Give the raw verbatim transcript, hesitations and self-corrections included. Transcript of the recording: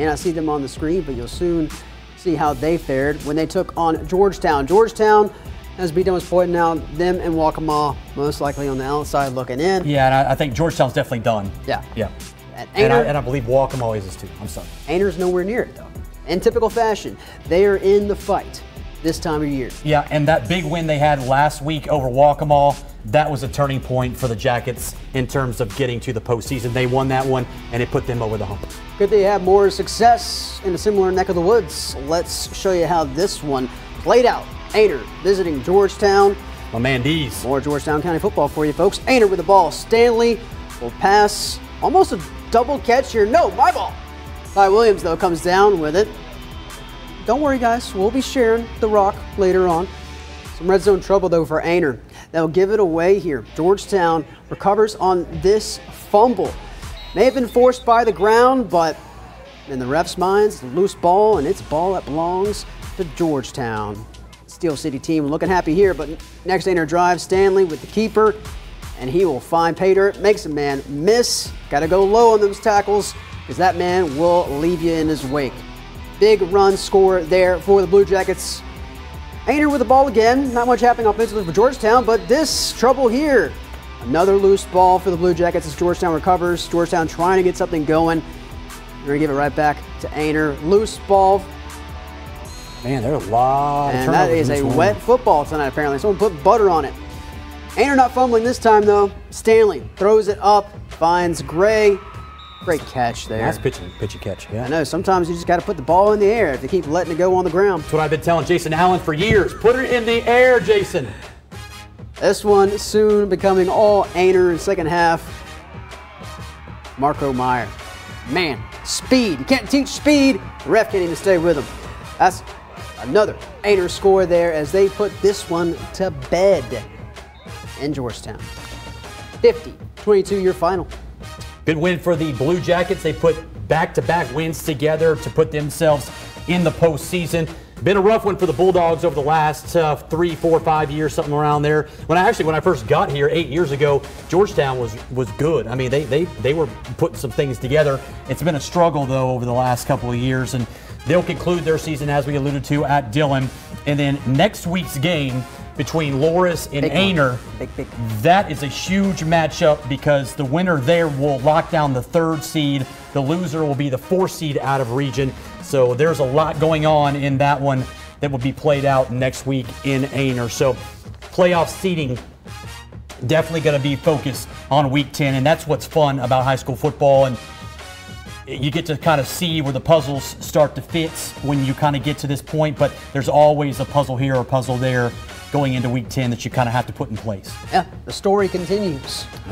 may not see them on the screen, but you'll soon see how they fared when they took on Georgetown. Georgetown, as B-Dum was pointing out, them and Waccamaw most likely on the outside looking in. Yeah, and I, I think Georgetown's definitely done. Yeah. Yeah. And, Aynor, and, I, and I believe Waccamaw is too. I'm sorry. Aynor's nowhere near it, though. In typical fashion, they are in the fight this time of year. Yeah, and that big win they had last week over Waccamaw, that was a turning point for the Jackets in terms of getting to the postseason. They won that one, and it put them over the hump. Could they have more success in a similar neck of the woods? Let's show you how this one played out. Aynor visiting Georgetown. My man D's. More Georgetown County football for you, folks. Aynor with the ball. Stanley will pass. Almost a double catch here. No, my ball. Ty Williams, though, comes down with it. Don't worry, guys. We'll be sharing the rock later on. Some red zone trouble, though, for Aynor. They'll give it away here. Georgetown recovers on this fumble. May have been forced by the ground, but in the refs' minds, it's a loose ball, and it's a ball that belongs to Georgetown. Steel City team looking happy here, but next Aynor drive, Stanley with the keeper, and he will find Pater. Makes a man miss. Got to go low on those tackles because that man will leave you in his wake. Big run score there for the Blue Jackets. Aynor with the ball again. Not much happening offensively for Georgetown, but this trouble here. Another loose ball for the Blue Jackets as Georgetown recovers. Georgetown trying to get something going. They're going to give it right back to Aynor. Loose ball. Man, there are a lot of turnovers. And that is a wet football tonight, apparently. Someone put butter on it. Aynor not fumbling this time, though. Stanley throws it up, finds Gray. Great catch there. Nice pitching, pitching catch, yeah. I know, sometimes you just got to put the ball in the air if they keep letting it go on the ground. That's what I've been telling Jason Allen for years. Put it in the air, Jason. This one soon becoming all Aynor in second half. Marco Meyer. Man, speed. You can't teach speed. The ref can't even stay with him. That's another Aynor score there as they put this one to bed in Georgetown. fifty twenty-two your final. Good win for the Blue Jackets. They put back-to-back wins together to put themselves in the postseason. Been a rough one for the Bulldogs over the last uh, three, four, five years, something around there. When I actually, when I first got here eight years ago, Georgetown was was good. I mean, they they they were putting some things together. It's been a struggle though over the last couple of years, and they'll conclude their season as we alluded to at Dillon, and then next week's game between Loris and big Aynor, big, big. That is a huge matchup because the winner there will lock down the third seed. The loser will be the fourth seed out of region. So there's a lot going on in that one that will be played out next week in Aynor. So playoff seeding definitely going to be focused on week ten, and that's what's fun about high school football. And you get to kind of see where the puzzles start to fit when you kind of get to this point, but there's always a puzzle here or a puzzle there going into week ten that you kind of have to put in place. Yeah, the story continues.